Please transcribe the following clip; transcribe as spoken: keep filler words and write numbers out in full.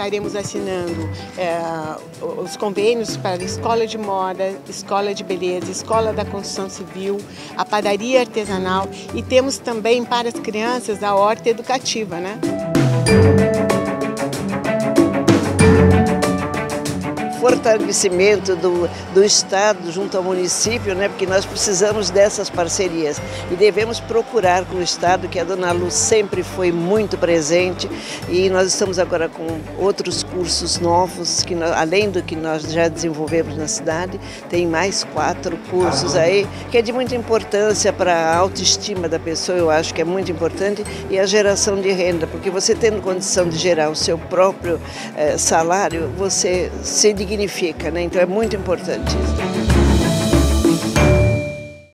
estaremos assinando é, os convênios para a escola de moda, escola de beleza, escola da construção civil, a padaria artesanal e temos também para as crianças a horta educativa, né? Fortalecimento do, do Estado junto ao município, né? Porque nós precisamos dessas parcerias e devemos procurar com o Estado, que a Dona Lu sempre foi muito presente, e nós estamos agora com outros cursos novos, que nós, além do que nós já desenvolvemos na cidade, tem mais quatro cursos aí, que é de muita importância para a autoestima da pessoa, eu acho que é muito importante, e a geração de renda, porque você tendo condição de gerar o seu próprio eh, salário, você se dignifica, né? Então é muito importante isso.